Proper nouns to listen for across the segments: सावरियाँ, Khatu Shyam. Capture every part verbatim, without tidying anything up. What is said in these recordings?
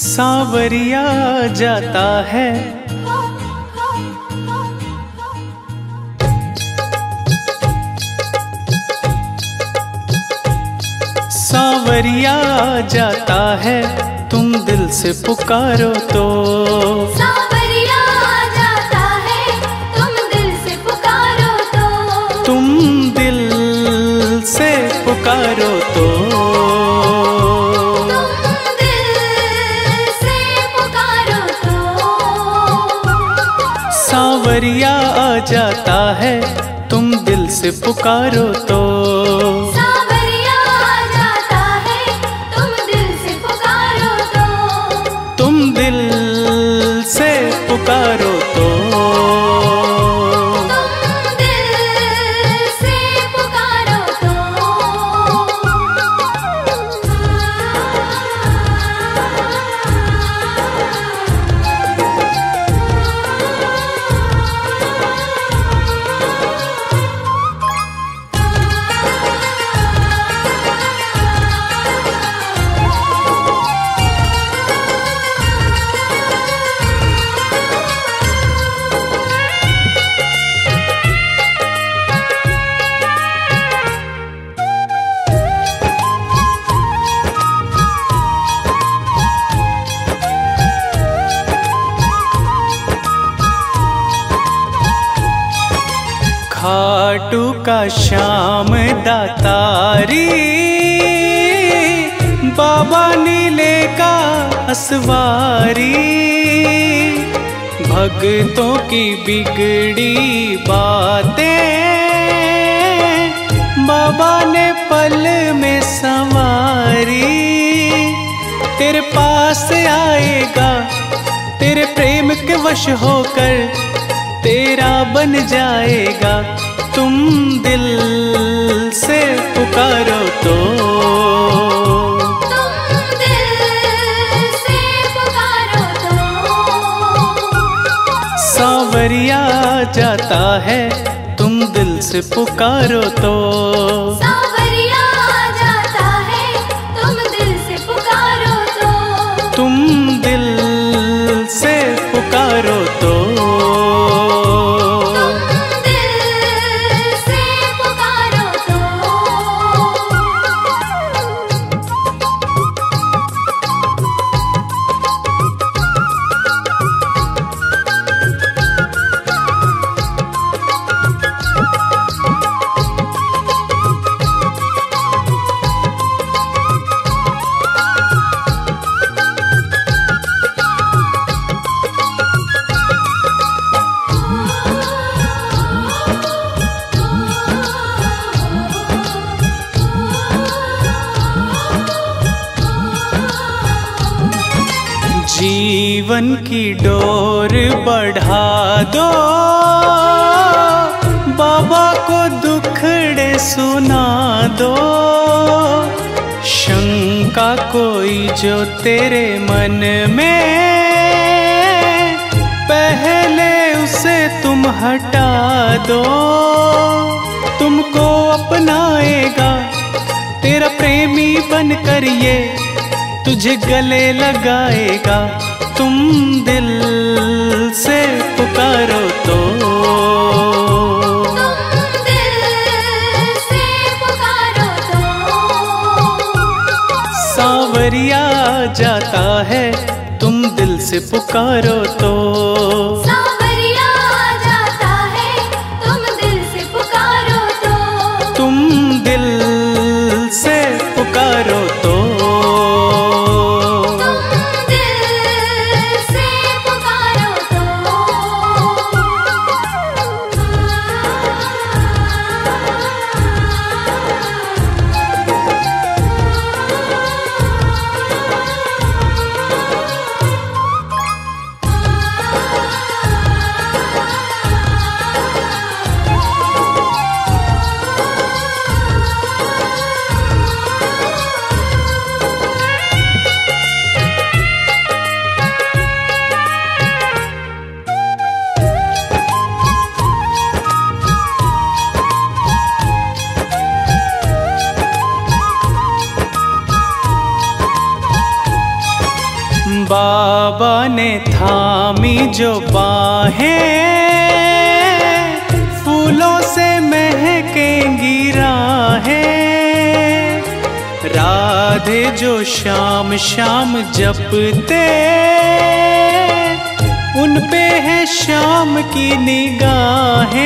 सांवरिया जाता है। सांवरिया जाता है, तुम दिल से पुकारो तो। सांवरिया जाता है, तुम दिल से पुकारो तो। तुम दिल से पुकारो तो। सांवरिया आ जाता है, तुम दिल से पुकारो तो। सांवरिया आ जाता है, तुम दिल से पुकारो तो। तुम दिल से पुकारो तो। तुम दिल से पुकारो तो। खाटू का श्याम दातारी, बाबा नीले का असवारी, भक्तों की बिगड़ी बातें बाबा ने पल में संवारी। तेरे पास आएगा तेरे प्रेम के वश होकर, तेरा बन जाएगा, तुम दिल से पुकारो तो। तुम दिल से पुकारो तो। सांवरिया जाता है, तुम दिल से पुकारो तो। सांवरिया जाता है, तुम दिल से पुकारो तो। तुम दिल से पुकारो तो। जीवन की डोर बढ़ा दो, बाबा को दुखड़े सुना दो। शंका कोई जो तेरे मन में, पहले उसे तुम हटा दो। तुमको अपनाएगा तेरा प्रेमी बनकर ये, तुझे गले लगाएगा, तुम दिल से पुकारो तो। तुम दिल से पुकारो तो। सांवरिया जाता है, तुम दिल से पुकारो तो। सांवरिया जाता है, तुम दिल से पुकारो तो। तुम दिल से पुकारो तो। बाबा ने थामी जो बाहें, फूलों से महकेंगी राहें। राधे जो शाम शाम जपते, उन पे है शाम की निगाहें।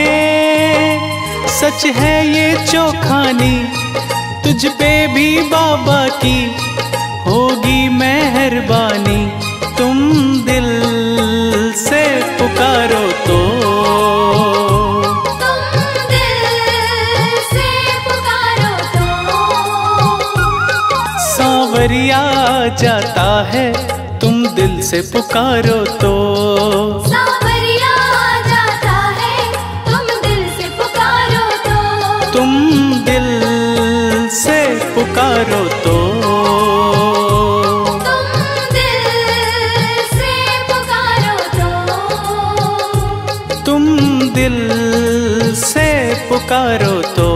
सच है ये चौखानी, तुझ पे भी बाबा की होगी मेहरबानी। तुम दिल से पुकारो तो, तुम दिल से पुकारो तो सांवरिया जाता है। तुम दिल से पुकारो तो सांवरिया जाता है। तुम दिल से पुकारो तो, तुम दिल से पुकारो तो, तुम दिल से पुकारो तो, तुम दिल से पुकारो तो।